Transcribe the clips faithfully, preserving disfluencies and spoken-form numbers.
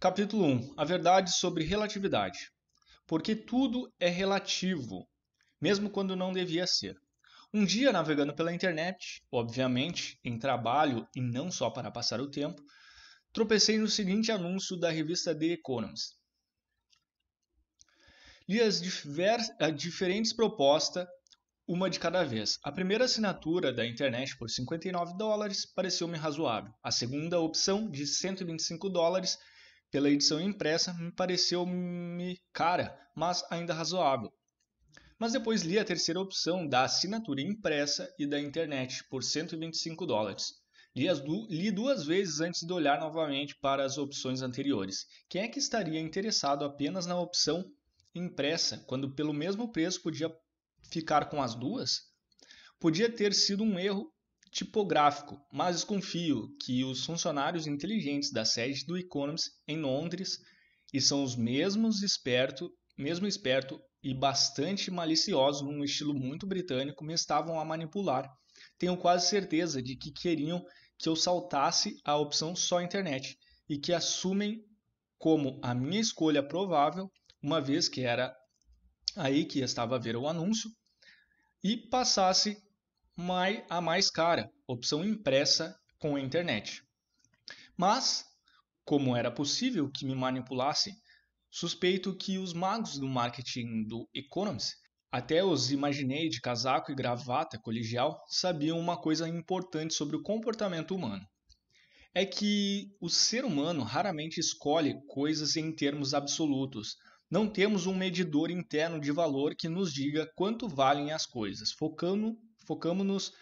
Capítulo um. A verdade sobre relatividade. Porque tudo é relativo, mesmo quando não devia ser. Um dia, navegando pela internet, obviamente, em trabalho e não só para passar o tempo, tropecei no seguinte anúncio da revista The Economist. Li as diferentes propostas, uma de cada vez. A primeira assinatura da internet por cinquenta e nove dólares pareceu-me razoável. A segunda opção, de cento e vinte e cinco dólares, pela edição impressa, me pareceu-me cara, mas ainda razoável. Mas depois li a terceira opção da assinatura impressa e da internet por cento e vinte e cinco dólares. Li, as du li duas vezes antes de olhar novamente para as opções anteriores. Quem é que estaria interessado apenas na opção impressa, quando pelo mesmo preço podia ficar com as duas? Podia ter sido um erro tipográfico, mas desconfio que os funcionários inteligentes da sede do Economist em Londres, e são os mesmos esperto, mesmo esperto e bastante maliciosos num estilo muito britânico, me estavam a manipular. Tenho quase certeza de que queriam que eu saltasse a opção só internet e que assumem como a minha escolha provável, uma vez que era aí que estava a ver o anúncio, e passasse a mais cara, opção impressa com a internet. Mas, como era possível que me manipulassem, suspeito que os magos do marketing do Economist, até os imaginei de casaco e gravata colegial, sabiam uma coisa importante sobre o comportamento humano. É que o ser humano raramente escolhe coisas em termos absolutos. Não temos um medidor interno de valor que nos diga quanto valem as coisas. Focamos-nos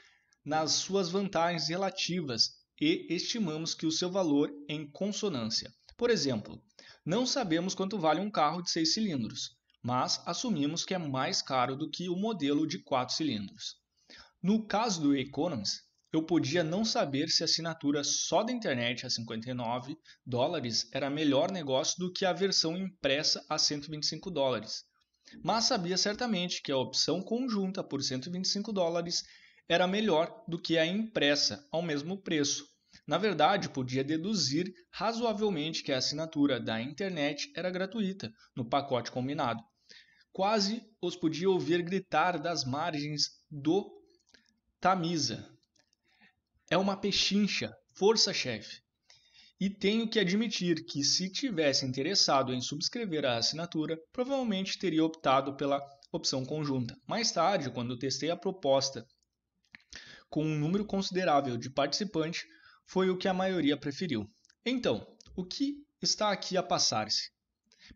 nas suas vantagens relativas e estimamos que o seu valor é em consonância. Por exemplo, não sabemos quanto vale um carro de seis cilindros, mas assumimos que é mais caro do que o modelo de quatro cilindros. No caso do Economist, eu podia não saber se a assinatura só da internet a cinquenta e nove dólares era melhor negócio do que a versão impressa a cento e vinte e cinco dólares, mas sabia certamente que a opção conjunta por cento e vinte e cinco dólares era melhor do que a impressa ao mesmo preço. Na verdade, podia deduzir razoavelmente que a assinatura da internet era gratuita no pacote combinado. Quase os podia ouvir gritar das margens do Tamisa. É uma pechincha, força chefe. E tenho que admitir que se tivesse interessado em subscrever a assinatura, provavelmente teria optado pela opção conjunta. Mais tarde, quando testei a proposta com um número considerável de participantes, foi o que a maioria preferiu. Então, o que está aqui a passar-se?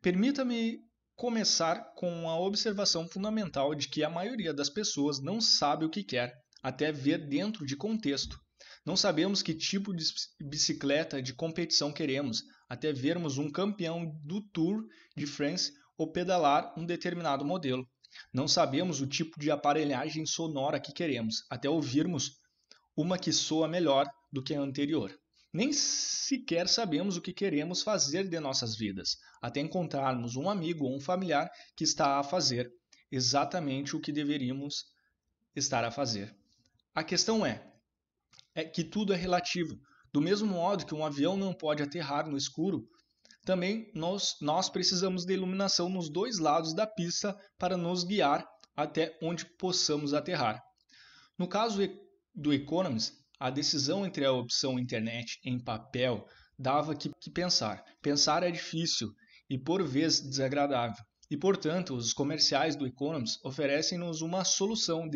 Permita-me começar com a observação fundamental de que a maioria das pessoas não sabe o que quer, até ver dentro de contexto. Não sabemos que tipo de bicicleta de competição queremos, até vermos um campeão do Tour de France ou pedalar um determinado modelo. Não sabemos o tipo de aparelhagem sonora que queremos, até ouvirmos uma que soa melhor do que a anterior. Nem sequer sabemos o que queremos fazer de nossas vidas, até encontrarmos um amigo ou um familiar que está a fazer exatamente o que deveríamos estar a fazer. A questão é, é que tudo é relativo. Do mesmo modo que um avião não pode aterrar no escuro, também nós, nós precisamos de iluminação nos dois lados da pista para nos guiar até onde possamos aterrar. No caso do Economist, a decisão entre a opção internet em papel dava que, que pensar. Pensar é difícil e por vezes desagradável. E, portanto, os comerciais do Economist oferecem-nos uma solução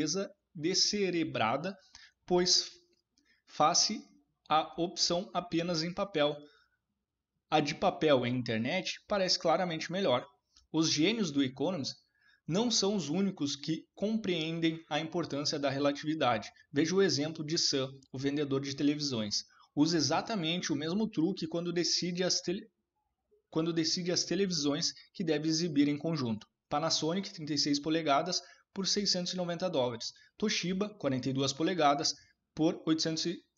descerebrada, pois face à opção apenas em papel, a de papel em internet parece claramente melhor. Os gênios do Economist não são os únicos que compreendem a importância da relatividade. Veja o exemplo de Sam, o vendedor de televisões. Usa exatamente o mesmo truque quando decide as televisões. quando decide as televisões que deve exibir em conjunto. Panasonic, trinta e seis polegadas, por seiscentos e noventa dólares. Toshiba, quarenta e duas polegadas, por oitocentos e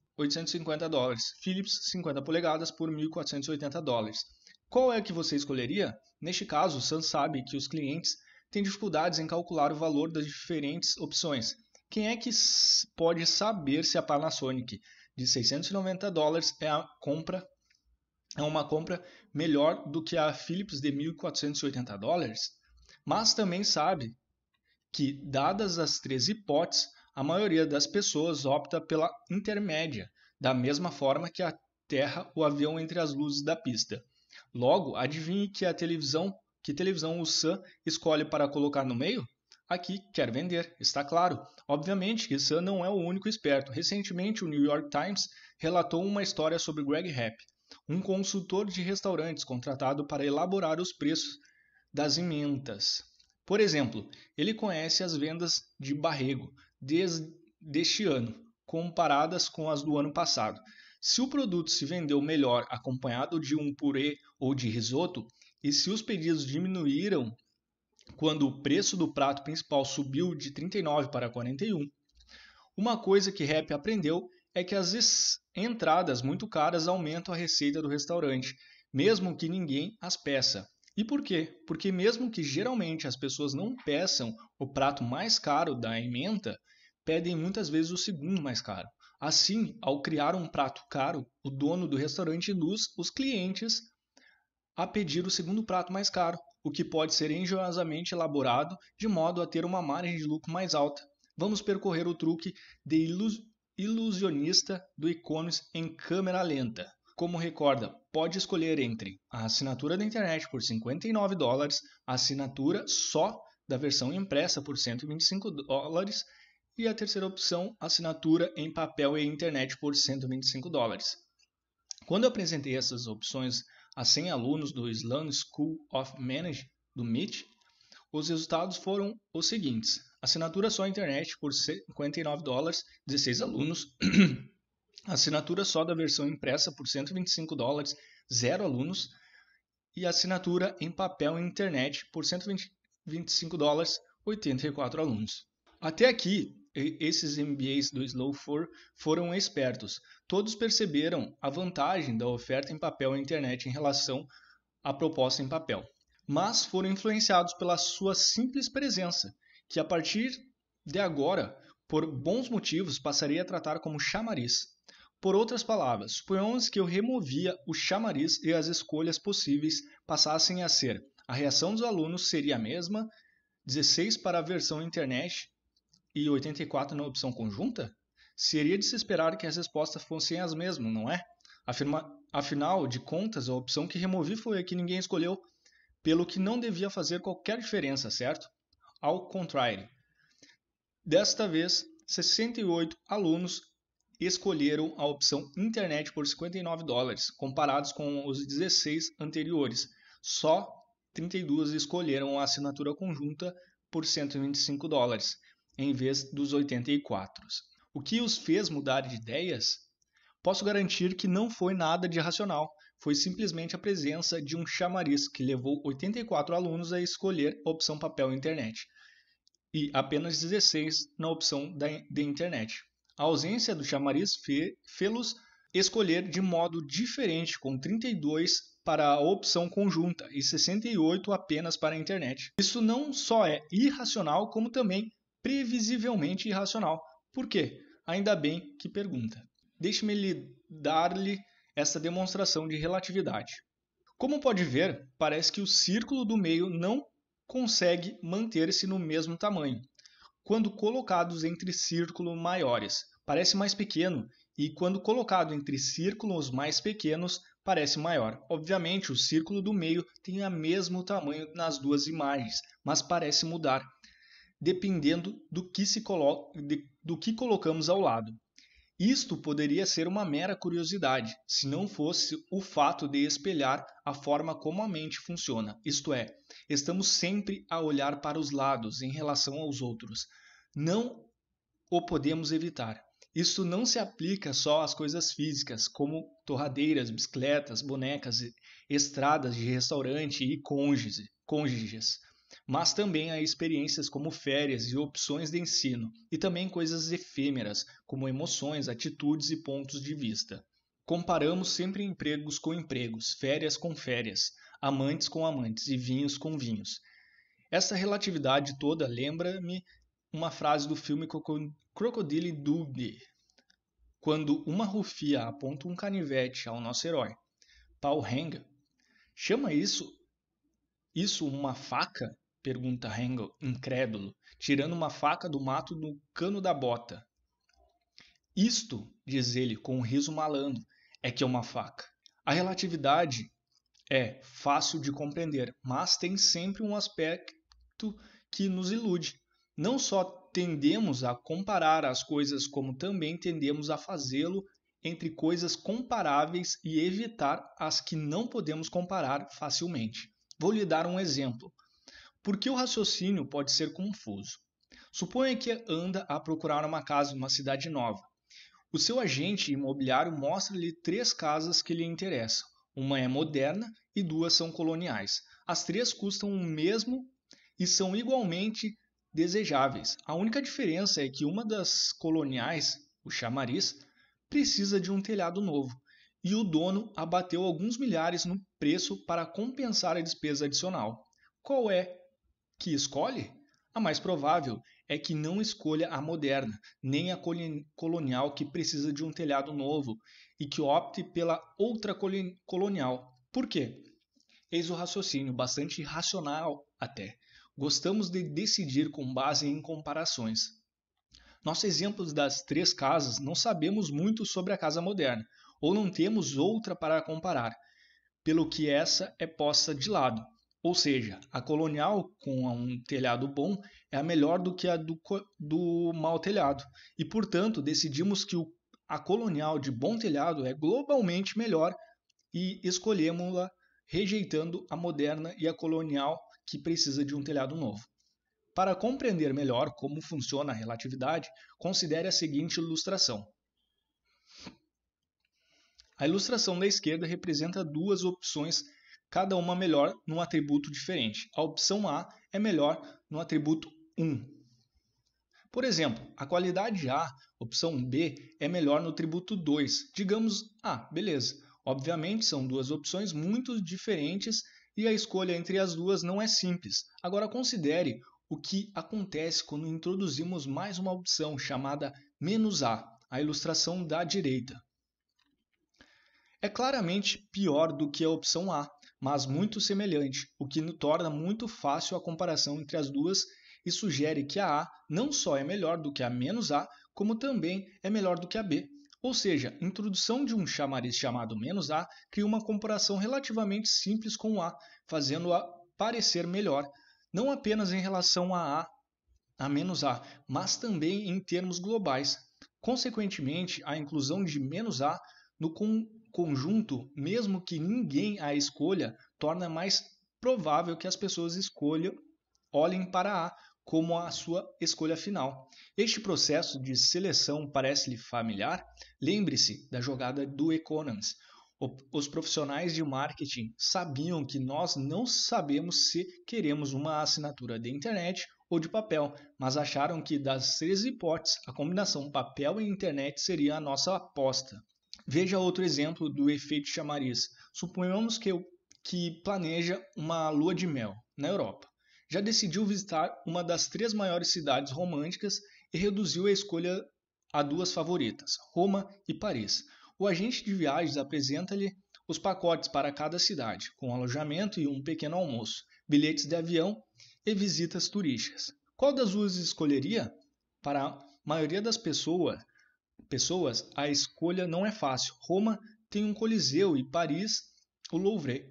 cinquenta dólares. Philips, cinquenta polegadas, por mil quatrocentos e oitenta dólares. Qual é que você escolheria? Neste caso, Sam sabe que os clientes têm dificuldades em calcular o valor das diferentes opções. Quem é que pode saber se a Panasonic de seiscentos e noventa dólares é a compra é uma compra melhor do que a Philips de mil quatrocentos e oitenta dólares, mas também sabe que, dadas as três hipóteses, a maioria das pessoas opta pela intermédia, da mesma forma que aterra o avião entre as luzes da pista. Logo, adivinhe que a televisão, que televisão o Sam escolhe para colocar no meio? Aqui quer vender, está claro. Obviamente que Sam não é o único esperto. Recentemente, o New York Times relatou uma história sobre Greg Rapp, um consultor de restaurantes contratado para elaborar os preços das emendas. Por exemplo, ele conhece as vendas de Barrego desde deste ano, comparadas com as do ano passado. Se o produto se vendeu melhor acompanhado de um purê ou de risoto, e se os pedidos diminuíram quando o preço do prato principal subiu de trinta e nove para quarenta e um. Uma coisa que Rapp aprendeu é que as entradas muito caras aumentam a receita do restaurante, mesmo que ninguém as peça. E por quê? Porque mesmo que geralmente as pessoas não peçam o prato mais caro da ementa, pedem muitas vezes o segundo mais caro. Assim, ao criar um prato caro, o dono do restaurante induz os clientes a pedir o segundo prato mais caro, o que pode ser engenhosamente elaborado de modo a ter uma margem de lucro mais alta. Vamos percorrer o truque de ilus- ilusionista do Economist em câmera lenta. Como recorda, pode escolher entre a assinatura da internet por cinquenta e nove dólares, a assinatura só da versão impressa por cento e vinte e cinco dólares e a terceira opção, assinatura em papel e internet por cento e vinte e cinco dólares. Quando eu apresentei essas opções a cem alunos do Sloan School of Management do M I T, os resultados foram os seguintes. Assinatura só internet por cinquenta e nove dólares, dezesseis alunos. Assinatura só da versão impressa por cento e vinte e cinco dólares, zero alunos. E assinatura em papel e internet por cento e vinte e cinco dólares, oitenta e quatro alunos. Até aqui, esses M B As do Slow quatro foram espertos. Todos perceberam a vantagem da oferta em papel e internet em relação à proposta em papel, mas foram influenciados pela sua simples presença, que a partir de agora, por bons motivos, passaria a tratar como chamariz. Por outras palavras, suponhamos que eu removia o chamariz e as escolhas possíveis passassem a ser. A reação dos alunos seria a mesma, dezesseis para a versão internet e oitenta e quatro na opção conjunta? Seria de se esperar que as respostas fossem as mesmas, não é? Afirma... Afinal de contas, a opção que removi foi a que ninguém escolheu, pelo que não devia fazer qualquer diferença, certo? Ao contrário, desta vez, sessenta e oito alunos escolheram a opção internet por cinquenta e nove dólares, comparados com os dezesseis anteriores. Só trinta e dois escolheram a assinatura conjunta por cento e vinte e cinco dólares, em vez dos oitenta e quatro. O que os fez mudar de ideias? Posso garantir que não foi nada de irracional. Foi simplesmente a presença de um chamariz que levou oitenta e quatro alunos a escolher a opção papel e internet, e apenas dezesseis na opção da, de internet. A ausência do chamariz fê-los escolher de modo diferente, com trinta e dois para a opção conjunta e sessenta e oito apenas para a internet. Isso não só é irracional, como também previsivelmente irracional. Por quê? Ainda bem que pergunta. Deixe-me lhe dar-lhe esta demonstração de relatividade. Como pode ver, parece que o círculo do meio não consegue manter-se no mesmo tamanho quando colocados entre círculos maiores, parece mais pequeno, e quando colocado entre círculos mais pequenos, parece maior. Obviamente, o círculo do meio tem o mesmo tamanho nas duas imagens, mas parece mudar dependendo do que, se colo- de, do que colocamos ao lado. Isto poderia ser uma mera curiosidade, se não fosse o fato de espelhar a forma como a mente funciona, isto é, estamos sempre a olhar para os lados em relação aos outros. Não o podemos evitar. Isso não se aplica só às coisas físicas, como torradeiras, bicicletas, bonecas, estradas de restaurante e cônjuges, cônjuges, mas também a experiências como férias e opções de ensino, e também coisas efêmeras, como emoções, atitudes e pontos de vista. Comparamos sempre empregos com empregos, férias com férias, amantes com amantes e vinhos com vinhos. Essa relatividade toda lembra-me uma frase do filme Crocodile Dundee, quando uma rufia aponta um canivete ao nosso herói. Paul Hogan. Chama isso, isso uma faca? Pergunta Hengel, incrédulo, tirando uma faca do mato no cano da bota. Isto, diz ele com um riso malandro, é que é uma faca. A relatividade é fácil de compreender, mas tem sempre um aspecto que nos ilude. Não só tendemos a comparar as coisas, como também tendemos a fazê-lo entre coisas comparáveis e evitar as que não podemos comparar facilmente. Vou lhe dar um exemplo. Por que o raciocínio pode ser confuso? Suponha que anda a procurar uma casa em uma cidade nova. O seu agente imobiliário mostra-lhe três casas que lhe interessam. Uma é moderna e duas são coloniais. As três custam o mesmo e são igualmente desejáveis. A única diferença é que uma das coloniais, o chamariz, precisa de um telhado novo e o dono abateu alguns milhares no preço para compensar a despesa adicional. Qual é que escolhe? A mais provável é que não escolha a moderna, nem a colonial que precisa de um telhado novo e que opte pela outra colonial. Por quê? Eis o raciocínio, bastante racional até. Gostamos de decidir com base em comparações. Nossos exemplos das três casas, não sabemos muito sobre a casa moderna, ou não temos outra para comparar, pelo que essa é posta de lado. Ou seja, a colonial com um telhado bom é a melhor do que a do, do mau telhado. E, portanto, decidimos que o, a colonial de bom telhado é globalmente melhor e escolhemos-la rejeitando a moderna e a colonial que precisa de um telhado novo. Para compreender melhor como funciona a relatividade, considere a seguinte ilustração. A ilustração da esquerda representa duas opções, cada uma melhor num atributo diferente. A opção A é melhor no atributo um. Por exemplo, a qualidade A, opção B, é melhor no atributo dois. Digamos, ah, beleza. Obviamente são duas opções muito diferentes e a escolha entre as duas não é simples. Agora considere o que acontece quando introduzimos mais uma opção chamada menos A, a ilustração da direita. É claramente pior do que a opção A, mas muito semelhante, o que torna muito fácil a comparação entre as duas e sugere que a A não só é melhor do que a menos A, como também é melhor do que a B. Ou seja, a introdução de um chamariz chamado menos A cria uma comparação relativamente simples com A, fazendo-a parecer melhor, não apenas em relação a A, a menos A, mas também em termos globais. Consequentemente, a inclusão de menos A no con conjunto, mesmo que ninguém a escolha, torna mais provável que as pessoas escolham, olhem para A como a sua escolha final. Este processo de seleção parece-lhe familiar? Lembre-se da jogada do Economist. O, os profissionais de marketing sabiam que nós não sabemos se queremos uma assinatura de internet ou de papel, mas acharam que das três hipóteses, a combinação papel e internet seria a nossa aposta. Veja outro exemplo do efeito chamariz. Suponhamos que, que planeja uma lua de mel na Europa. Já decidiu visitar uma das três maiores cidades românticas e reduziu a escolha a duas favoritas, Roma e Paris. O agente de viagens apresenta-lhe os pacotes para cada cidade, com alojamento e um pequeno almoço, bilhetes de avião e visitas turísticas. Qual das duas escolheria? Para a maioria das pessoas, Pessoas, a escolha não é fácil. Roma tem um coliseu e Paris, o Louvre.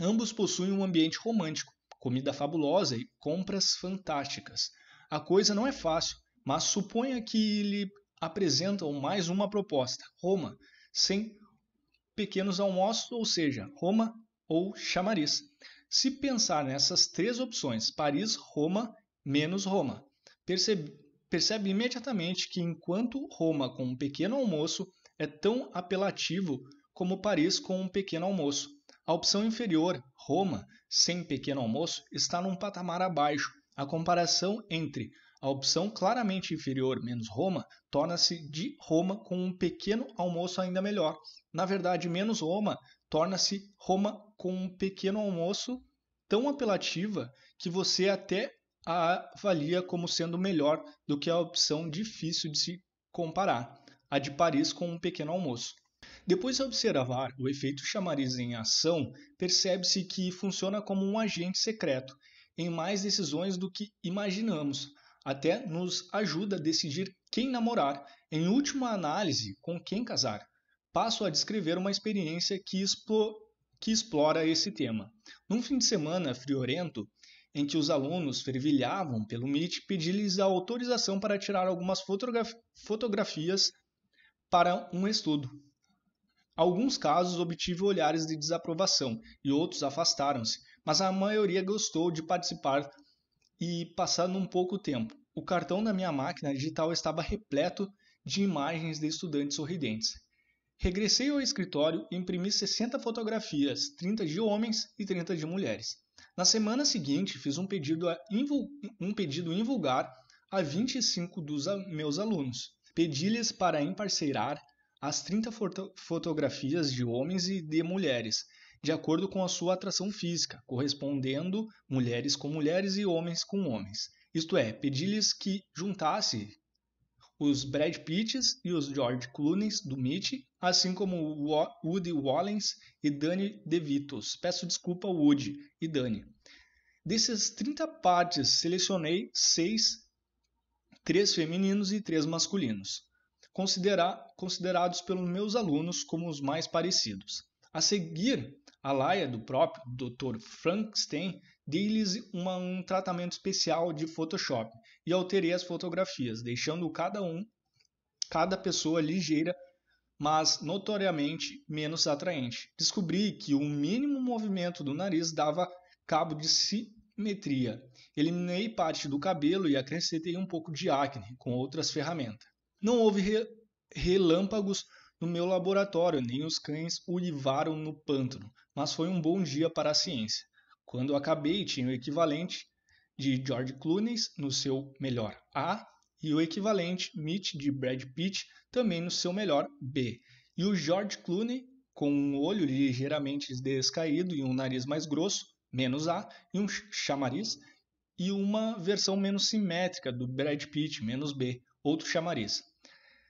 Ambos possuem um ambiente romântico, comida fabulosa e compras fantásticas. A coisa não é fácil, mas suponha que lhe apresentam mais uma proposta. Roma, sem pequenos almoços, ou seja, Roma ou chamariz. Se pensar nessas três opções, Paris, Roma, menos Roma, percebe Percebe imediatamente que enquanto Roma com um pequeno almoço é tão apelativo como Paris com um pequeno almoço. A opção inferior, Roma, sem pequeno almoço, está num patamar abaixo. A comparação entre a opção claramente inferior menos Roma torna-se de Roma com um pequeno almoço ainda melhor. Na verdade, menos Roma torna-se Roma com um pequeno almoço tão apelativa que você até a avalia como sendo melhor do que a opção difícil de se comparar, a de Paris com um pequeno almoço. Depois de observar o efeito chamariz em ação, percebe-se que funciona como um agente secreto, em mais decisões do que imaginamos, até nos ajuda a decidir quem namorar, em última análise, com quem casar. Passo a descrever uma experiência que, explo... que explora esse tema. Num fim de semana friorento, em que os alunos fervilhavam pelo Meet, pedi-lhes a autorização para tirar algumas fotografi... fotografias para um estudo. Alguns casos obtive olhares de desaprovação e outros afastaram-se, mas a maioria gostou de participar e, passando um pouco tempo, o cartão da minha máquina digital estava repleto de imagens de estudantes sorridentes. Regressei ao escritório e imprimi sessenta fotografias, trinta de homens e trinta de mulheres. Na semana seguinte, fiz um pedido, a invul... um pedido invulgar a vinte e cinco dos a... meus alunos. Pedi-lhes para emparceirar as trinta foto... fotografias de homens e de mulheres, de acordo com a sua atração física, correspondendo mulheres com mulheres e homens com homens. Isto é, pedi-lhes que juntasse os Brad Pitts e os George Clooneys do Meet, assim como Woody Allens e Danny DeVito. Peço desculpa, Woody e Danny. Dessas trinta partes, selecionei seis, três femininos e três masculinos, considera- considerados pelos meus alunos como os mais parecidos. A seguir, a laia do próprio doutor Frankenstein dei-lhes uma, um tratamento especial de Photoshop e alterei as fotografias, deixando cada um, cada pessoa ligeira, mas notoriamente menos atraente. Descobri que o mínimo movimento do nariz dava cabo de simetria. Eliminei parte do cabelo e acrescentei um pouco de acne com outras ferramentas. Não houve re- relâmpagos no meu laboratório, nem os cães uivaram no pântano, mas foi um bom dia para a ciência. Quando acabei, tinha o equivalente de George Clooney no seu melhor A e o equivalente Meet de Brad Pitt também no seu melhor B. E o George Clooney, com um olho ligeiramente descaído e um nariz mais grosso, menos A, e um chamariz, e uma versão menos simétrica do Brad Pitt, menos B, outro chamariz.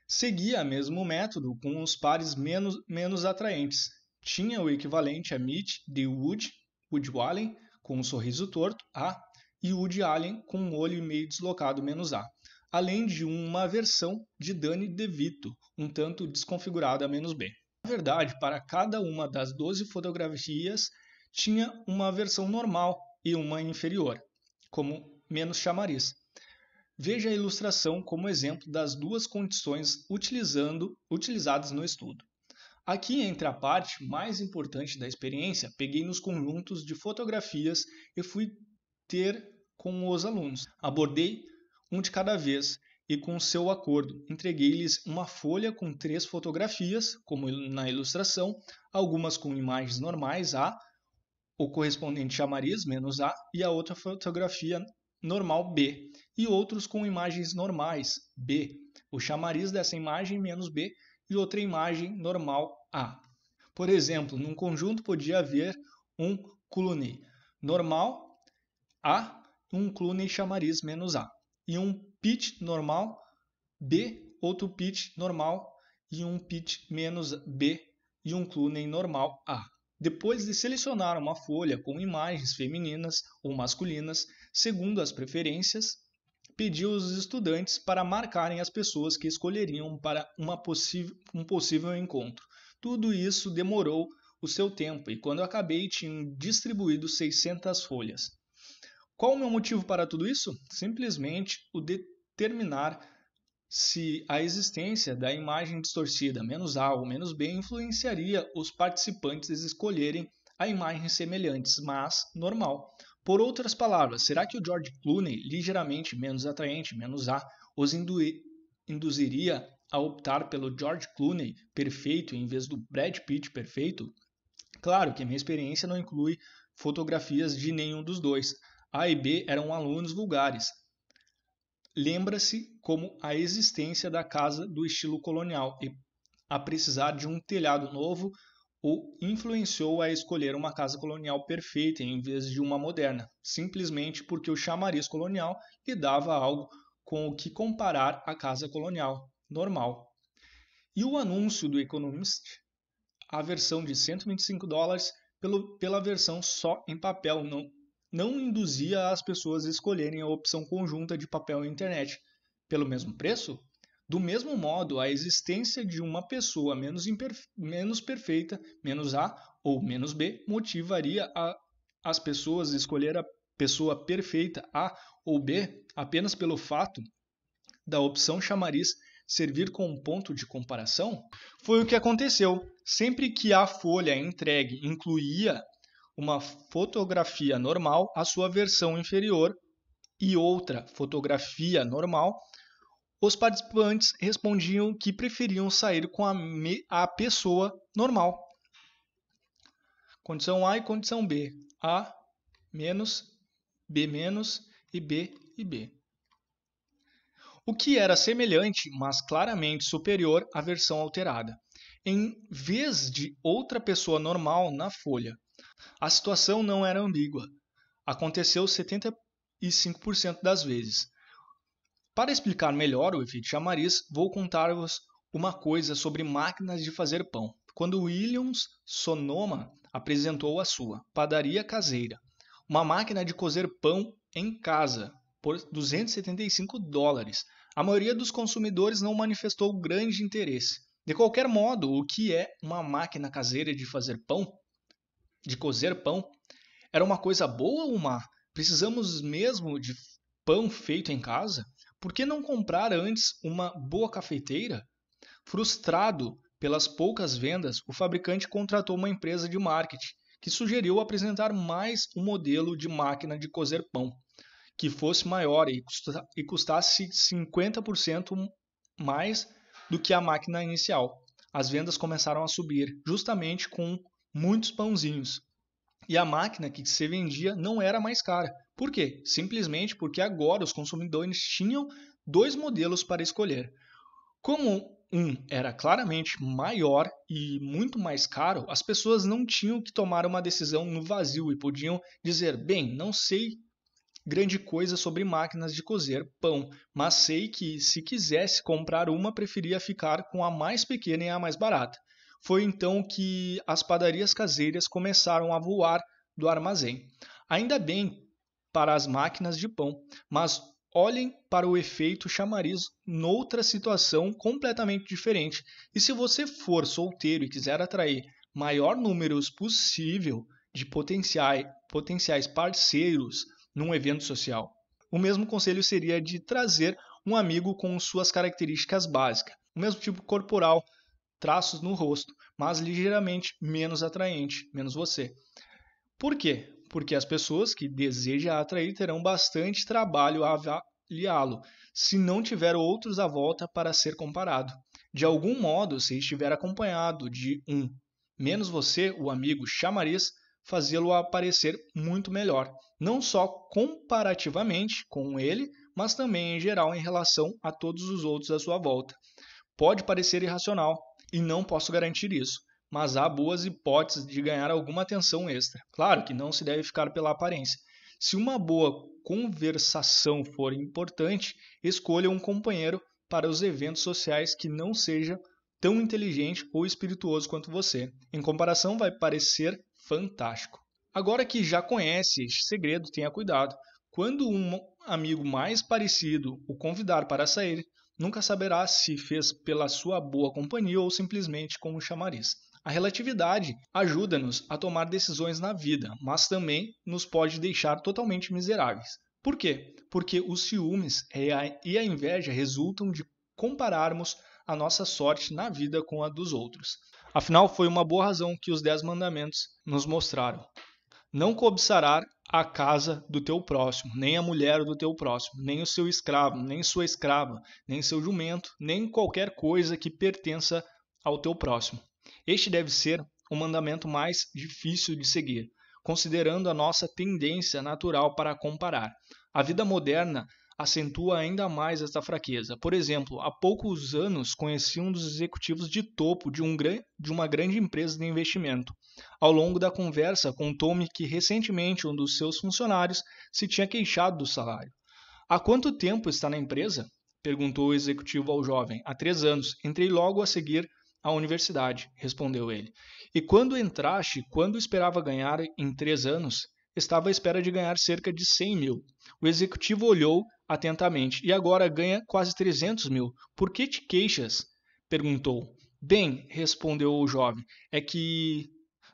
Seguia o mesmo método com os pares menos, menos atraentes. Tinha o equivalente a Meet de Wood, Woody Allen com um sorriso torto, A, e Woody Allen com um olho meio deslocado, menos A, além de uma versão de Danny DeVito, um tanto desconfigurada, menos B. Na verdade, para cada uma das doze fotografias tinha uma versão normal e uma inferior, como menos chamariz. Veja a ilustração como exemplo das duas condições utilizando, utilizadas no estudo. Aqui, entre a parte mais importante da experiência, peguei nos conjuntos de fotografias e fui ter com os alunos. Abordei um de cada vez e, com seu acordo, entreguei-lhes uma folha com três fotografias, como na ilustração, algumas com imagens normais, A, o correspondente chamariz, menos A, e a outra fotografia normal, B, e outros com imagens normais, B, o chamariz dessa imagem, menos B, e outra imagem normal, A. Por exemplo, num conjunto podia haver um Clooney normal, A, um Clooney chamariz, menos A, e um Pitt normal, B, outro Pitt normal, e um Pitt menos B, e um Clooney normal, A. Depois de selecionar uma folha com imagens femininas ou masculinas, segundo as preferências, pedi aos estudantes para marcarem as pessoas que escolheriam para uma possi- um possível encontro. Tudo isso demorou o seu tempo e quando acabei tinham distribuído seiscentas folhas. Qual o meu motivo para tudo isso? Simplesmente o determinar se a existência da imagem distorcida menos A ou menos B influenciaria os participantes a escolherem a imagem semelhantes, mas normal. Por outras palavras, será que o George Clooney, ligeiramente menos atraente, menos A, os indui- induziria a optar pelo George Clooney perfeito em vez do Brad Pitt perfeito? Claro que a minha experiência não inclui fotografias de nenhum dos dois. A e B eram alunos vulgares. Lembra-se como a existência da casa do estilo colonial e a precisar de um telhado novo, o influenciou a escolher uma casa colonial perfeita em vez de uma moderna, simplesmente porque o chamariz colonial lhe dava algo com o que comparar a casa colonial normal. E o anúncio do Economist a versão de cento e vinte e cinco dólares pelo, pela versão só em papel. Não, não induzia as pessoas a escolherem a opção conjunta de papel e internet. Pelo mesmo preço? Do mesmo modo, a existência de uma pessoa menos, imperfe... menos perfeita, menos A ou menos B, motivaria a... as pessoas a escolher a pessoa perfeita A ou B apenas pelo fato da opção chamariz servir como ponto de comparação? Foi o que aconteceu. Sempre que a folha entregue incluía uma fotografia normal, a sua versão inferior, e outra fotografia normal, os participantes respondiam que preferiam sair com a, me, a pessoa normal. Condição A e condição B. A menos, B menos e B e B. O que era semelhante, mas claramente superior à versão alterada. Em vez de outra pessoa normal na folha, a situação não era ambígua. Aconteceu setenta e cinco por cento das vezes. Para explicar melhor o efeito chamariz, vou contar-vos uma coisa sobre máquinas de fazer pão. Quando Williams Sonoma apresentou a sua padaria caseira, uma máquina de cozer pão em casa, por duzentos e setenta e cinco dólares, a maioria dos consumidores não manifestou grande interesse. De qualquer modo, o que é uma máquina caseira de fazer pão? De cozer pão? Era uma coisa boa ou má? Precisamos mesmo de pão feito em casa? Por que não comprar antes uma boa cafeteira? Frustrado pelas poucas vendas, o fabricante contratou uma empresa de marketing que sugeriu apresentar mais um modelo de máquina de cozer pão, que fosse maior e, custa- e custasse cinquenta por cento mais do que a máquina inicial. As vendas começaram a subir, justamente com muitos pãozinhos. E a máquina que se vendia não era mais cara. Por quê? Simplesmente porque agora os consumidores tinham dois modelos para escolher. Como um era claramente maior e muito mais caro, as pessoas não tinham que tomar uma decisão no vazio e podiam dizer, bem, não sei grande coisa sobre máquinas de cozer pão, mas sei que se quisesse comprar uma, preferia ficar com a mais pequena e a mais barata. Foi então que as padarias caseiras começaram a voar do armazém. Ainda bem para as máquinas de pão, mas olhem para o efeito chamariz noutra situação completamente diferente. E se você for solteiro e quiser atrair maior número possível de potenciais, potenciais parceiros num evento social, o mesmo conselho seria de trazer um amigo com suas características básicas, o mesmo tipo corporal, traços no rosto, mas ligeiramente menos atraente, menos você. Por quê? Porque as pessoas que desejam atrair terão bastante trabalho a avaliá-lo, se não tiver outros à volta para ser comparado. De algum modo, se estiver acompanhado de um menos você, o amigo chamariz, fazê-lo aparecer muito melhor, não só comparativamente com ele, mas também em geral em relação a todos os outros à sua volta. Pode parecer irracional, e não posso garantir isso, mas há boas hipóteses de ganhar alguma atenção extra. Claro que não se deve ficar pela aparência. Se uma boa conversação for importante, escolha um companheiro para os eventos sociais que não seja tão inteligente ou espirituoso quanto você. Em comparação, vai parecer fantástico. Agora que já conhece este segredo, tenha cuidado. Quando um amigo mais parecido o convidar para sair, nunca saberá se fez pela sua boa companhia ou simplesmente com o chamariz. A relatividade ajuda-nos a tomar decisões na vida, mas também nos pode deixar totalmente miseráveis. Por quê? Porque os ciúmes e a inveja resultam de compararmos a nossa sorte na vida com a dos outros. Afinal, foi uma boa razão que os Dez Mandamentos nos mostraram. Não cobiçarás a casa do teu próximo, nem a mulher do teu próximo, nem o seu escravo, nem sua escrava, nem seu jumento, nem qualquer coisa que pertença ao teu próximo. Este deve ser o mandamento mais difícil de seguir, considerando a nossa tendência natural para comparar. A vida moderna acentua ainda mais esta fraqueza. Por exemplo, há poucos anos conheci um dos executivos de topo de, um gran... de uma grande empresa de investimento. Ao longo da conversa, contou-me que recentemente um dos seus funcionários se tinha queixado do salário. Há quanto tempo está na empresa? Perguntou o executivo ao jovem. Há três anos. Entrei logo a seguir à universidade, respondeu ele. E quando entraste, quando esperava ganhar em três anos, estava à espera de ganhar cerca de cem mil. O executivo olhou atentamente. E agora ganha quase trezentos mil. Por que te queixas? Perguntou. Bem, respondeu o jovem, é que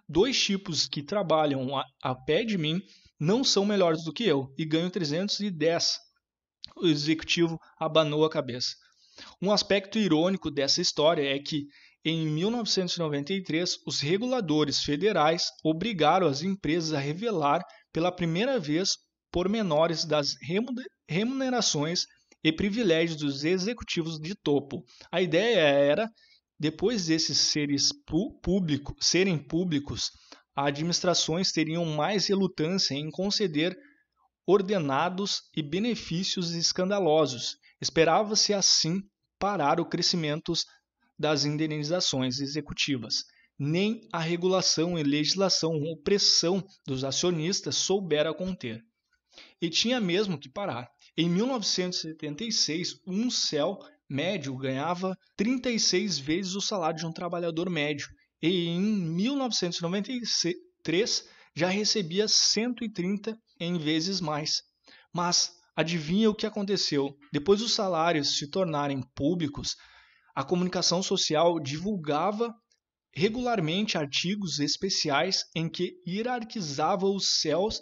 dois tipos que trabalham a, a pé de mim não são melhores do que eu e ganham trezentos e dez. O executivo abanou a cabeça. Um aspecto irônico dessa história é que, em mil novecentos e noventa e três, os reguladores federais obrigaram as empresas a revelar pela primeira vez pormenores das remunerações e privilégios dos executivos de topo. A ideia era, depois desses seres público, serem públicos, administrações teriam mais relutância em conceder ordenados e benefícios escandalosos. Esperava-se, assim, parar o crescimento das indenizações executivas. Nem a regulação e legislação ou pressão dos acionistas soubera conter. E tinha mesmo que parar. Em mil novecentos e setenta e seis, um C E O médio ganhava trinta e seis vezes o salário de um trabalhador médio e em mil novecentos e noventa e três já recebia cento e trinta em vezes mais. Mas adivinha o que aconteceu? Depois dos salários se tornarem públicos, a comunicação social divulgava regularmente artigos especiais em que hierarquizava os C E Os,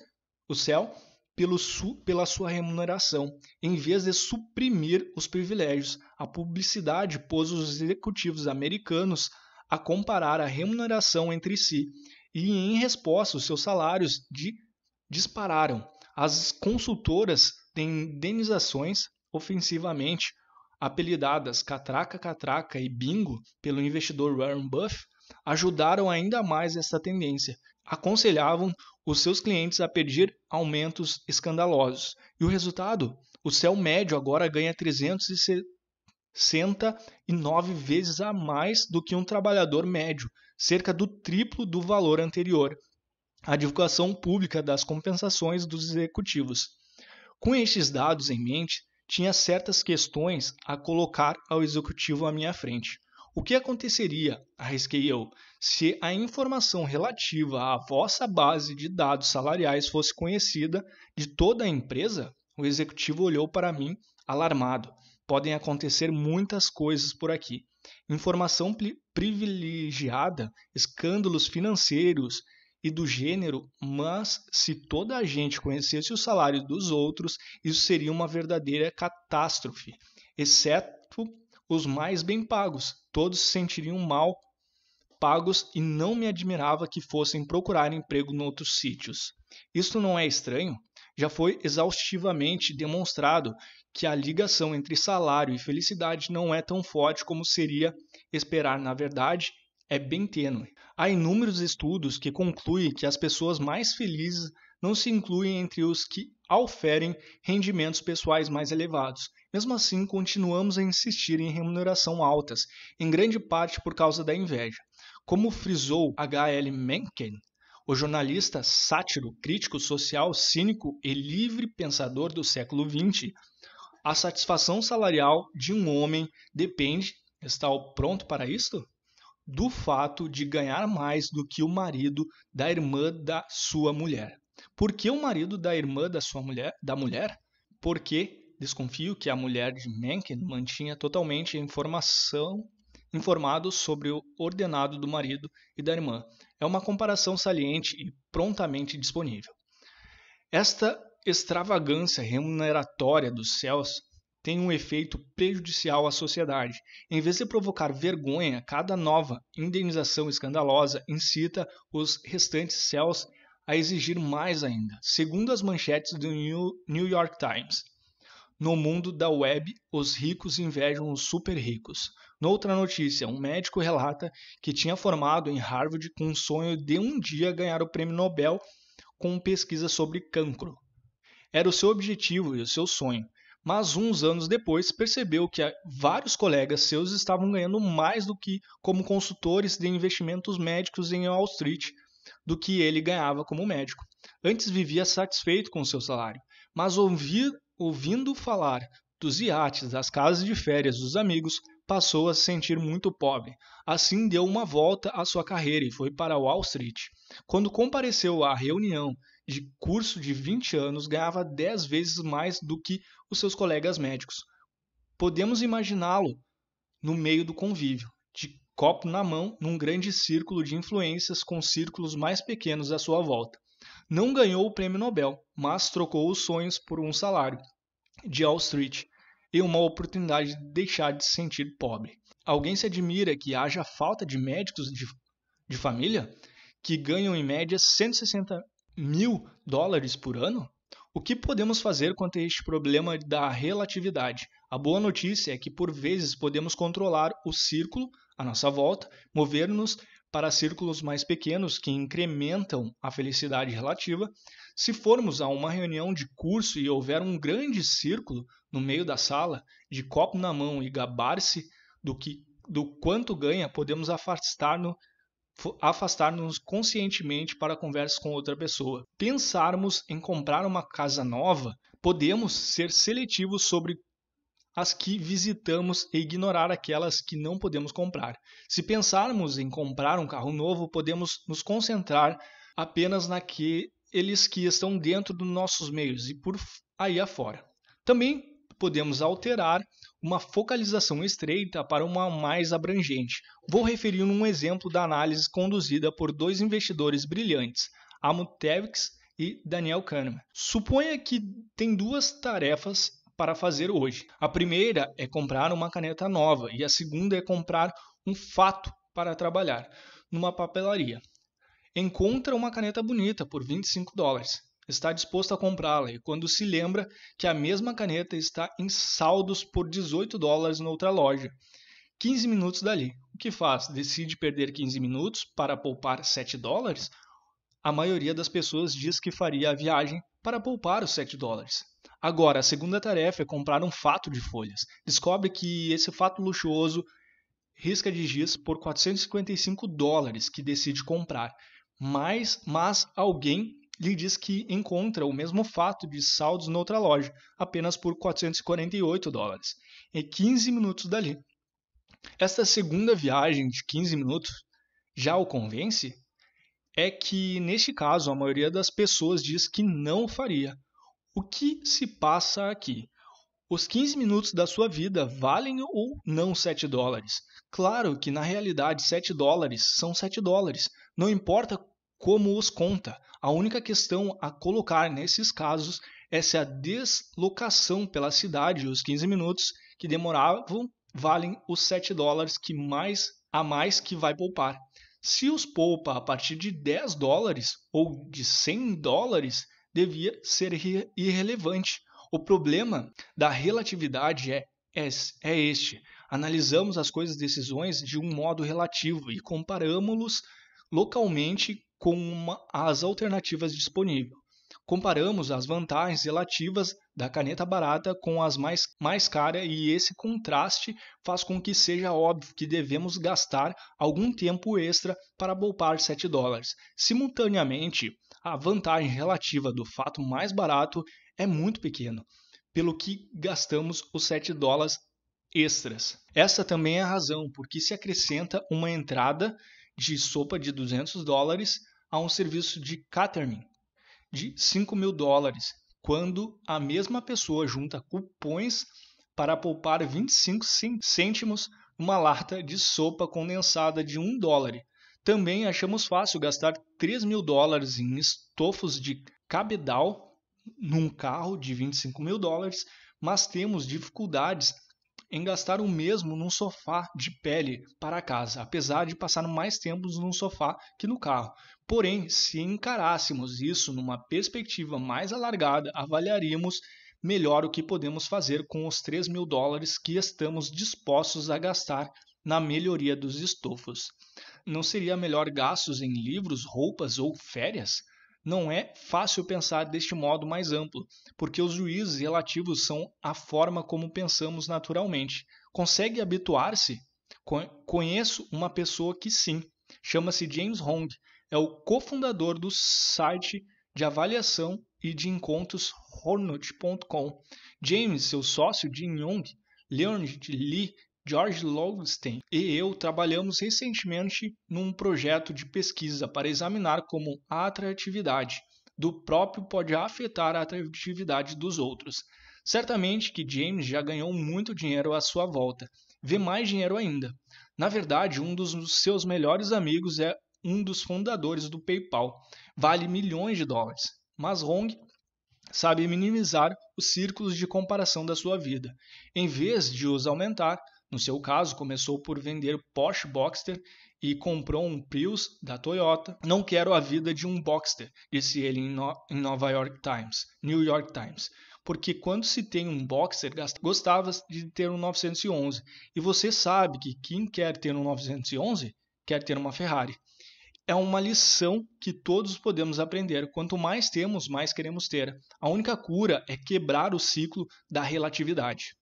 o C E O Pelo su, pela sua remuneração, em vez de suprimir os privilégios. A publicidade pôs os executivos americanos a comparar a remuneração entre si, e em resposta os seus salários de, dispararam. As consultoras de indenizações, ofensivamente apelidadas Catraca, Catraca e Bingo pelo investidor Warren Buffett, ajudaram ainda mais essa tendência. Aconselhavam os seus clientes a pedir aumentos escandalosos. E o resultado? O C E O médio agora ganha trezentos e sessenta e nove vezes a mais do que um trabalhador médio, cerca do triplo do valor anterior. A divulgação pública das compensações dos executivos. Com estes dados em mente, tinha certas questões a colocar ao executivo à minha frente. O que aconteceria, arrisquei eu, se a informação relativa à vossa base de dados salariais fosse conhecida de toda a empresa? O executivo olhou para mim, alarmado. Podem acontecer muitas coisas por aqui. Informação privilegiada, escândalos financeiros e do gênero, mas se toda a gente conhecesse o salário dos outros, isso seria uma verdadeira catástrofe, exceto os mais bem pagos. Todos se sentiriam mal pagos e não me admirava que fossem procurar emprego em outros sítios. Isto não é estranho? Já foi exaustivamente demonstrado que a ligação entre salário e felicidade não é tão forte como seria esperar. Na verdade, é bem tênue. Há inúmeros estudos que concluem que as pessoas mais felizes não se incluem entre os que oferem rendimentos pessoais mais elevados. Mesmo assim, continuamos a insistir em remuneração altas, em grande parte por causa da inveja. Como frisou H. L. Mencken, o jornalista sátiro, crítico social, cínico e livre pensador do século vinte, a satisfação salarial de um homem depende, está pronto para isto? Do fato de ganhar mais do que o marido da irmã da sua mulher. Por que o marido da irmã da sua mulher? Da mulher? Porque desconfio que a mulher de Mencken mantinha totalmente a informação informado sobre o ordenado do marido e da irmã. É uma comparação saliente e prontamente disponível. Esta extravagância remuneratória dos C E Os tem um efeito prejudicial à sociedade. Em vez de provocar vergonha, cada nova indenização escandalosa incita os restantes C E Os a exigir mais ainda. Segundo as manchetes do New York Times, no mundo da web, os ricos invejam os super ricos. Noutra notícia, um médico relata que tinha formado em Harvard com o sonho de um dia ganhar o prêmio Nobel com pesquisa sobre cancro. Era o seu objetivo e o seu sonho, mas uns anos depois percebeu que vários colegas seus estavam ganhando mais do que como consultores de investimentos médicos em Wall Street do que ele ganhava como médico. Antes vivia satisfeito com seu salário, mas ouvir Ouvindo falar dos iates, das casas de férias, dos amigos, passou a se sentir muito pobre. Assim, deu uma volta à sua carreira e foi para Wall Street. Quando compareceu à reunião de curso de vinte anos, ganhava dez vezes mais do que os seus colegas médicos. Podemos imaginá-lo no meio do convívio, de copo na mão, num grande círculo de influências com círculos mais pequenos à sua volta. Não ganhou o prêmio Nobel, mas trocou os sonhos por um salário de Wall Street e uma oportunidade de deixar de se sentir pobre. Alguém se admira que haja falta de médicos de, de família que ganham em média cento e sessenta mil dólares por ano? O que podemos fazer quanto a este problema da relatividade? A boa notícia é que por vezes podemos controlar o círculo à nossa volta, mover-nos para círculos mais pequenos que incrementam a felicidade relativa. Se formos a uma reunião de curso e houver um grande círculo no meio da sala, de copo na mão e gabar-se do, que, do quanto ganha, podemos afastar-nos afastar-nos conscientemente para conversas com outra pessoa. Pensarmos em comprar uma casa nova, podemos ser seletivos sobre as que visitamos e ignorar aquelas que não podemos comprar. Se pensarmos em comprar um carro novo, podemos nos concentrar apenas naqueles que estão dentro dos nossos meios e por aí afora. Também podemos alterar uma focalização estreita para uma mais abrangente. Vou referir um exemplo da análise conduzida por dois investidores brilhantes, Amos Tversky e Daniel Kahneman. Suponha que tem duas tarefas para fazer hoje. A primeira é comprar uma caneta nova e a segunda é comprar um fato para trabalhar numa papelaria. Encontra uma caneta bonita por vinte e cinco dólares. Está disposto a comprá-la e quando se lembra que a mesma caneta está em saldos por dezoito dólares noutra loja, quinze minutos dali. O que faz? Decide perder quinze minutos para poupar sete dólares? A maioria das pessoas diz que faria a viagem para poupar os sete dólares. Agora, a segunda tarefa é comprar um fato de folhas. Descobre que esse fato luxuoso risca de giz por quatrocentos e cinquenta e cinco dólares que decide comprar, mas, mas alguém lhe diz que encontra o mesmo fato de saldos noutra loja, apenas por quatrocentos e quarenta e oito dólares, e quinze minutos dali. Esta segunda viagem de quinze minutos já o convence? É que, neste caso, a maioria das pessoas diz que não faria. O que se passa aqui? Os quinze minutos da sua vida valem ou não sete dólares? Claro que, na realidade, sete dólares são sete dólares. Não importa como os conta. A única questão a colocar nesses casos é se a deslocação pela cidade, os quinze minutos que demoravam, valem os sete dólares que mais, a mais que vai poupar. Se os poupa a partir de dez dólares ou de cem dólares, devia ser irrelevante. O problema da relatividade é, é, é este. Analisamos as coisas e decisões de um modo relativo e comparamos-los localmente com uma, as alternativas disponíveis. Comparamos as vantagens relativas da caneta barata com as mais, mais caras e esse contraste faz com que seja óbvio que devemos gastar algum tempo extra para poupar sete dólares. Simultaneamente, a vantagem relativa do fato mais barato é muito pequena, pelo que gastamos os sete dólares extras. Essa também é a razão porque se acrescenta uma entrada de sopa de duzentos dólares a um serviço de catering de cinco mil dólares, quando a mesma pessoa junta cupons para poupar vinte e cinco cêntimos numa lata de sopa condensada de um dólar. Também achamos fácil gastar três mil dólares em estofos de cabedal num carro de vinte e cinco mil dólares, mas temos dificuldades em gastar o mesmo num sofá de pele para casa, apesar de passar mais tempo num sofá que no carro. Porém, se encarássemos isso numa perspectiva mais alargada, avaliaríamos melhor o que podemos fazer com os três mil dólares que estamos dispostos a gastar na melhoria dos estofos. Não seria melhor gastos em livros, roupas ou férias? Não é fácil pensar deste modo mais amplo, porque os juízos relativos são a forma como pensamos naturalmente. Consegue habituar-se? Conheço uma pessoa que sim. Chama-se James Hong. É o cofundador do site de avaliação e de encontros Hornut ponto com. James, seu sócio Jim Yong, Leonard Lee George Loewenstein e eu trabalhamos recentemente num projeto de pesquisa para examinar como a atratividade do próprio pode afetar a atratividade dos outros. Certamente que James já ganhou muito dinheiro à sua volta. Vê mais dinheiro ainda. Na verdade, um dos seus melhores amigos é um dos fundadores do PayPal. Vale milhões de dólares. Mas Hong sabe minimizar os círculos de comparação da sua vida. Em vez de os aumentar, no seu caso, começou por vender Porsche Boxster e comprou um Prius da Toyota. Não quero a vida de um Boxster, disse ele em, no em Nova York Times, New York Times. Porque quando se tem um Boxster, gostava de ter um nove onze. E você sabe que quem quer ter um nove onze quer ter uma Ferrari. É uma lição que todos podemos aprender. Quanto mais temos, mais queremos ter. A única cura é quebrar o ciclo da relatividade.